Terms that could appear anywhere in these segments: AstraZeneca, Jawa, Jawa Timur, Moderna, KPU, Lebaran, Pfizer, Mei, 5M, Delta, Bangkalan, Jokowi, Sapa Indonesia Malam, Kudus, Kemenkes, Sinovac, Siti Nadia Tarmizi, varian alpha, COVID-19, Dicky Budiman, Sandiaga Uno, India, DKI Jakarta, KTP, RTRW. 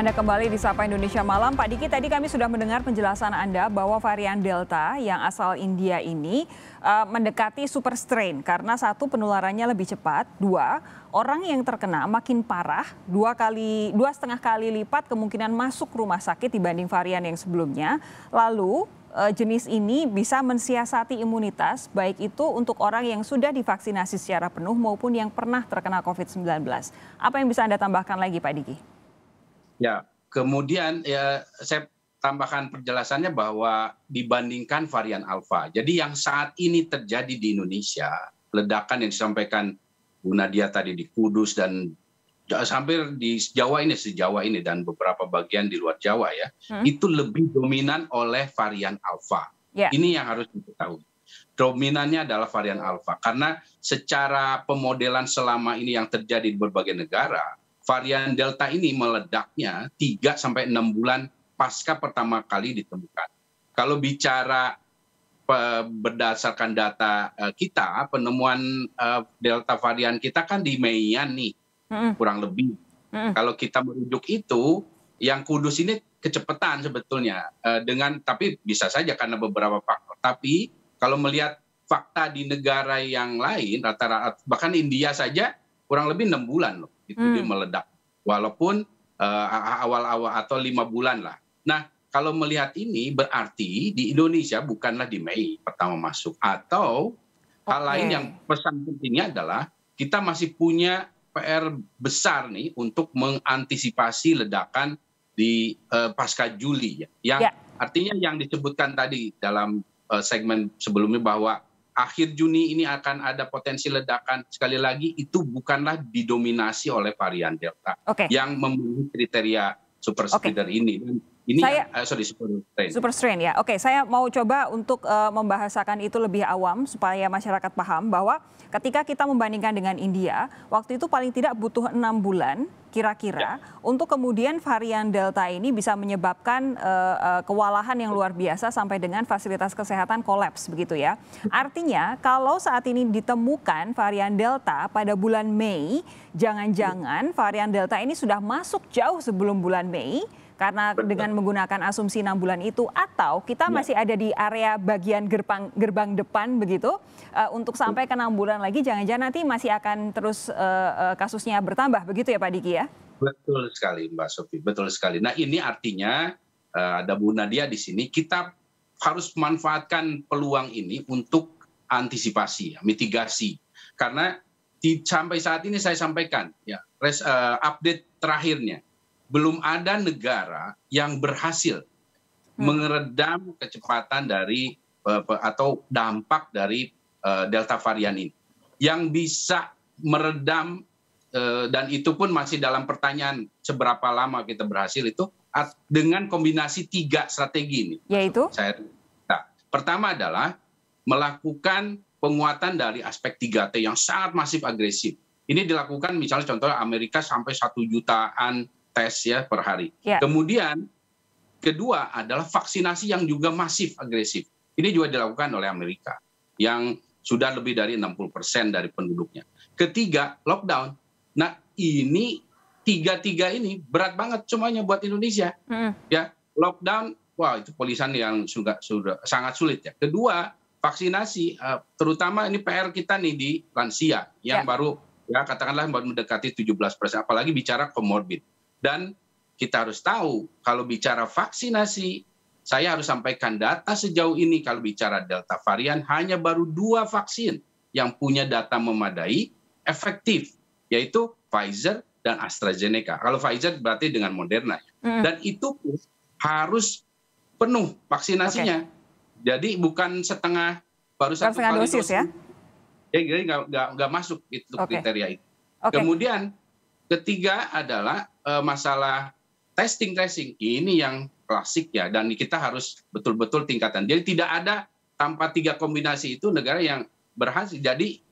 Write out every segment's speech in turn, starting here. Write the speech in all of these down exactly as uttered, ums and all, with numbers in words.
Anda kembali di Sapa Indonesia Malam. Pak Dicky, tadi kami sudah mendengar penjelasan Anda bahwa varian Delta yang asal India ini uh, mendekati super strain karena satu, penularannya lebih cepat, dua, orang yang terkena makin parah, dua kali, dua setengah kali lipat kemungkinan masuk rumah sakit dibanding varian yang sebelumnya. Lalu uh, jenis ini bisa mensiasati imunitas, baik itu untuk orang yang sudah divaksinasi secara penuh maupun yang pernah terkena covid sembilan belas. Apa yang bisa Anda tambahkan lagi, Pak Dicky? Ya, kemudian ya, saya tambahkan penjelasannya bahwa dibandingkan varian Alpha, jadi yang saat ini terjadi di Indonesia, ledakan yang disampaikan Bu Nadia tadi di Kudus dan hampir di Jawa ini, sejawa ini dan beberapa bagian di luar Jawa ya, hmm. itu lebih dominan oleh varian Alpha. Yeah. Ini yang harus diketahui. Dominannya adalah varian Alpha karena secara pemodelan selama ini yang terjadi di berbagai negara, varian Delta ini meledaknya tiga sampai enam bulan pasca pertama kali ditemukan. Kalau bicara berdasarkan data kita, penemuan Delta varian kita kan di Mei-an nih, mm-hmm. kurang lebih. Mm-hmm. Kalau kita merujuk itu, yang Kudus ini kecepatan sebetulnya. dengan Tapi bisa saja karena beberapa faktor. Tapi kalau melihat fakta di negara yang lain, rata-rata bahkan India saja kurang lebih enam bulan loh. Itu hmm. dia meledak, walaupun awal-awal uh, atau lima bulan lah. Nah, kalau melihat ini berarti di Indonesia bukanlah di Mei pertama masuk. Atau okay. hal lain yang pesan pentingnya adalah kita masih punya P R besar nih untuk mengantisipasi ledakan di uh, pasca Juli. Ya. Yang yeah. artinya yang disebutkan tadi dalam uh, segmen sebelumnya bahwa akhir Juni ini akan ada potensi ledakan. Sekali lagi, itu bukanlah didominasi oleh varian Delta okay. yang memenuhi kriteria super spreader okay. ini. Ini saya, uh, sorry, super strain. Super strain ya. Oke, okay, saya mau coba untuk uh, membahasakan itu lebih awam supaya masyarakat paham bahwa ketika kita membandingkan dengan India, waktu itu paling tidak butuh enam bulan kira-kira ya. Untuk kemudian varian Delta ini bisa menyebabkan uh, uh, kewalahan yang luar biasa sampai dengan fasilitas kesehatan kolaps begitu ya. Artinya kalau saat ini ditemukan varian Delta pada bulan Mei, jangan-jangan varian Delta ini sudah masuk jauh sebelum bulan Mei. Karena dengan menggunakan asumsi enam bulan itu, atau kita masih ada di area bagian gerbang gerbang depan begitu, uh, untuk sampai ke enam bulan lagi, jangan-jangan nanti masih akan terus uh, uh, kasusnya bertambah begitu ya Pak Dicky ya? Betul sekali Mbak Sofi, betul sekali. Nah ini artinya uh, ada Bu Nadia di sini, kita harus memanfaatkan peluang ini untuk antisipasi, mitigasi. Karena di, sampai saat ini saya sampaikan ya res, uh, update terakhirnya. Belum ada negara yang berhasil hmm. mengeredam kecepatan dari atau dampak dari Delta varian ini. Yang bisa meredam dan itu pun masih dalam pertanyaan seberapa lama kita berhasil itu dengan kombinasi tiga strategi ini. Yaitu? Saya, nah, pertama adalah melakukan penguatan dari aspek tiga T yang sangat masif agresif. Ini dilakukan misalnya contohnya Amerika sampai satu jutaan tes ya per hari. Ya. Kemudian kedua adalah vaksinasi yang juga masif agresif. Ini juga dilakukan oleh Amerika yang sudah lebih dari enam puluh persen dari penduduknya. Ketiga, lockdown. Nah, ini tiga-tiga ini berat banget semuanya buat Indonesia. Hmm. Ya, lockdown, wah itu polisan yang sudah sudah sangat sulit ya. Kedua, vaksinasi terutama ini P R kita nih di lansia yang ya. baru ya katakanlah baru mendekati tujuh belas persen apalagi bicara komorbid. Dan kita harus tahu kalau bicara vaksinasi, saya harus sampaikan data sejauh ini kalau bicara Delta varian hanya baru dua vaksin yang punya data memadai efektif, yaitu Pfizer dan AstraZeneca. Kalau Pfizer berarti dengan Moderna. Mm. Dan itu harus penuh vaksinasinya. Okay. Jadi bukan setengah, baru satu kali dosis, dosis ya? Jadi nggak masuk itu okay. kriteria itu. Okay. Kemudian ketiga adalah uh, masalah testing-testing. Ini yang klasik ya, dan kita harus betul-betul tingkatan. Jadi tidak ada tanpa tiga kombinasi itu negara yang berhasil. Jadi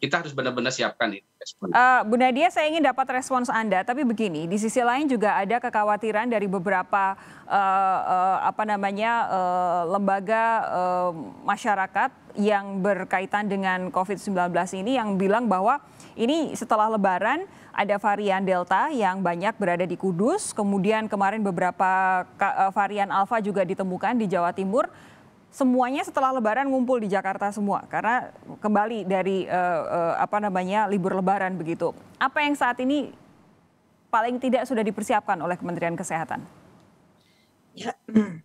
kita harus benar-benar siapkan itu. Uh, Bu Nadia, saya ingin dapat respons Anda, tapi begini, di sisi lain juga ada kekhawatiran dari beberapa uh, uh, apa namanya uh, lembaga uh, masyarakat yang berkaitan dengan covid sembilan belas ini yang bilang bahwa Ini setelah Lebaran ada varian Delta yang banyak berada di Kudus. Kemudian kemarin beberapa varian Alpha juga ditemukan di Jawa Timur. Semuanya setelah Lebaran ngumpul di Jakarta semua karena kembali dari eh, eh, apa namanya libur Lebaran begitu. Apa yang saat ini paling tidak sudah dipersiapkan oleh Kementerian Kesehatan? Ya,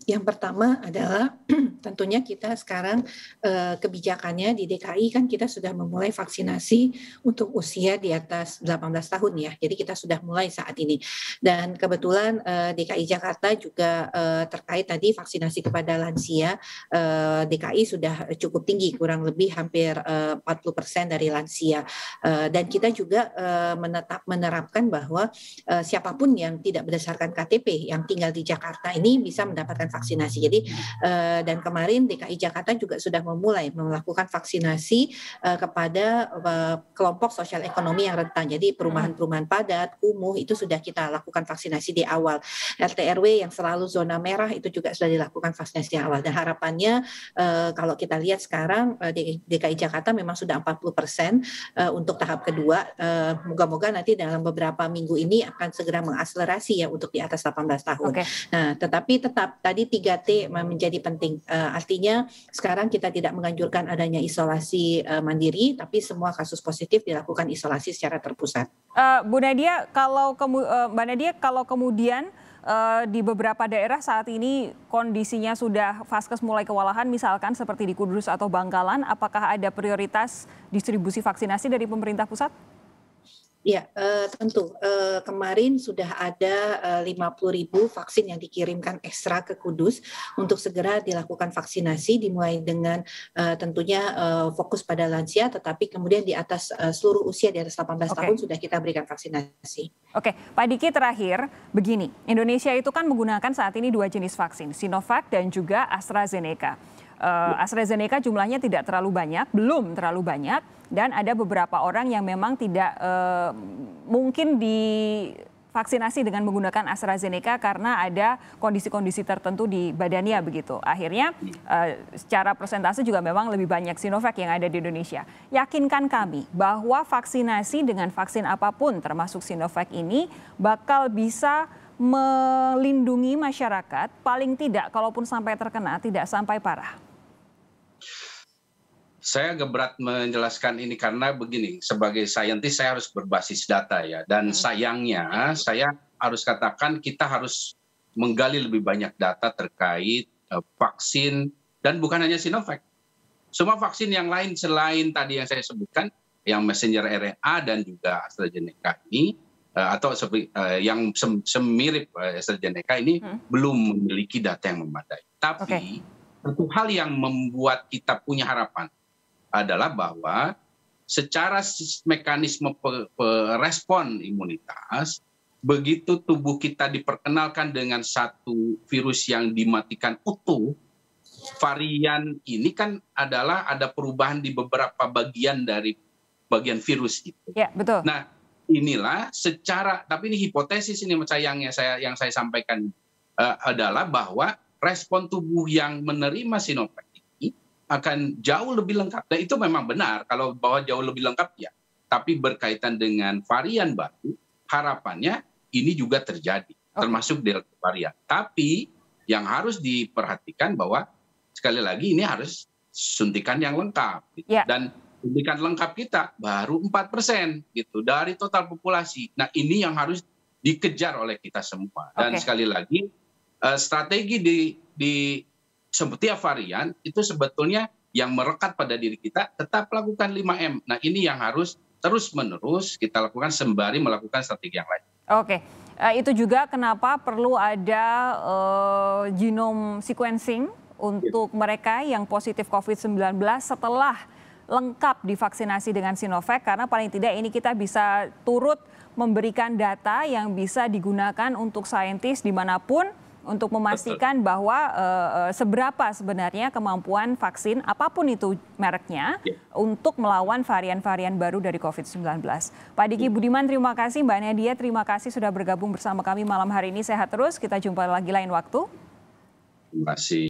yang pertama adalah tentunya kita sekarang eh, kebijakannya di D K I kan kita sudah memulai vaksinasi untuk usia di atas delapan belas tahun ya. Jadi kita sudah mulai saat ini. Dan kebetulan eh, D K I Jakarta juga eh, terkait tadi vaksinasi kepada lansia, eh, D K I sudah cukup tinggi, kurang lebih hampir eh, empat puluh persen dari lansia. Eh, dan kita juga eh, menetap menerapkan bahwa eh, siapapun yang tidak berdasarkan K T P yang tinggal di Jakarta ini bisa mendapatkan vaksinasi. Jadi uh, dan kemarin D K I Jakarta juga sudah memulai melakukan vaksinasi uh, kepada uh, kelompok sosial ekonomi yang rentan. Jadi perumahan-perumahan padat, kumuh itu sudah kita lakukan vaksinasi di awal. R T R W yang selalu zona merah itu juga sudah dilakukan vaksinasi di awal. Dan harapannya uh, kalau kita lihat sekarang uh, D K I Jakarta memang sudah empat puluh persen uh, untuk tahap kedua. Uh, moga-moga nanti dalam beberapa minggu ini akan segera mengakselerasi ya untuk di atas delapan belas tahun. Okay. Nah, tetapi Tapi tetap tadi tiga T menjadi penting. Uh, artinya sekarang kita tidak menganjurkan adanya isolasi uh, mandiri, tapi semua kasus positif dilakukan isolasi secara terpusat. Uh, Bu Nadia, kalau kemu uh, Mbak Nadia, kalau kemudian uh, di beberapa daerah saat ini kondisinya sudah vaskes mulai kewalahan, misalkan seperti di Kudus atau Bangkalan, apakah ada prioritas distribusi vaksinasi dari pemerintah pusat? Ya, eh, tentu. Eh, kemarin sudah ada eh, lima puluh ribu vaksin yang dikirimkan ekstra ke Kudus untuk segera dilakukan vaksinasi, dimulai dengan eh, tentunya eh, fokus pada lansia, tetapi kemudian di atas eh, seluruh usia di atas delapan belas tahun sudah kita berikan vaksinasi. Oke, Pak Dicky terakhir, begini, Indonesia itu kan menggunakan saat ini dua jenis vaksin, Sinovac dan juga AstraZeneca. Uh, AstraZeneca jumlahnya tidak terlalu banyak, belum terlalu banyak, dan ada beberapa orang yang memang tidak uh, mungkin divaksinasi dengan menggunakan AstraZeneca karena ada kondisi-kondisi tertentu di badannya begitu. Akhirnya uh, secara persentase juga memang lebih banyak Sinovac yang ada di Indonesia. Yakinkan kami bahwa vaksinasi dengan vaksin apapun termasuk Sinovac ini bakal bisa melindungi masyarakat paling tidak kalaupun sampai terkena tidak sampai parah. Saya agak berat menjelaskan ini karena begini, sebagai saintis saya harus berbasis data ya, dan sayangnya saya harus katakan kita harus menggali lebih banyak data terkait uh, vaksin, dan bukan hanya Sinovac. Semua vaksin yang lain selain tadi yang saya sebutkan, yang messenger R N A dan juga AstraZeneca ini, uh, atau uh, yang sem semirip uh, AstraZeneca ini hmm. belum memiliki data yang memadai. Tapi okay. satu hal yang membuat kita punya harapan adalah bahwa secara mekanisme respon imunitas, begitu tubuh kita diperkenalkan dengan satu virus yang dimatikan utuh, varian ini kan adalah ada perubahan di beberapa bagian dari bagian virus itu. Ya, betul. Nah, inilah secara, tapi ini hipotesis ini sayangnya saya yang saya sampaikan uh, adalah bahwa respon tubuh yang menerima Sinovac akan jauh lebih lengkap. Dan itu memang benar kalau bahwa jauh lebih lengkap ya. Tapi berkaitan dengan varian baru, harapannya ini juga terjadi, okay. termasuk Delta varian. Tapi yang harus diperhatikan bahwa sekali lagi ini harus suntikan yang lengkap. Gitu. Yeah. Dan suntikan lengkap kita baru empat persen gitu dari total populasi. Nah, ini yang harus dikejar oleh kita semua. Dan okay. sekali lagi uh, strategi di di setiap varian itu sebetulnya yang merekat pada diri kita tetap lakukan lima M. Nah, ini yang harus terus-menerus kita lakukan sembari melakukan strategi yang lain. Oke, itu juga kenapa perlu ada uh, genome sequencing untuk mereka yang positif COVID sembilan belas setelah lengkap divaksinasi dengan Sinovac, karena paling tidak ini kita bisa turut memberikan data yang bisa digunakan untuk saintis dimanapun untuk memastikan bahwa uh, seberapa sebenarnya kemampuan vaksin apapun itu mereknya yeah. untuk melawan varian-varian baru dari COVID sembilan belas. Pak Dicky yeah. Budiman, terima kasih. Mbak Nadia, terima kasih sudah bergabung bersama kami malam hari ini. Sehat terus, kita jumpa lagi lain waktu. Terima kasih.